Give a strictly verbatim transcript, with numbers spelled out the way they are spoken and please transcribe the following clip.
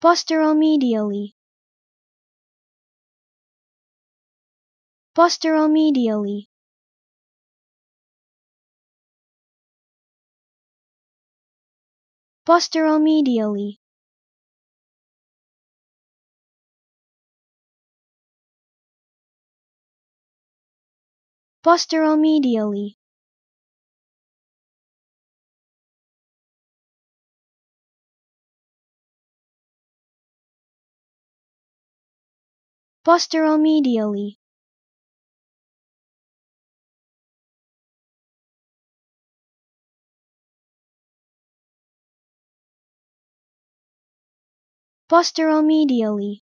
Posteromedially. Posteromedially. Posteromedially. Posteromedially. Posteromedially. Posteromedially.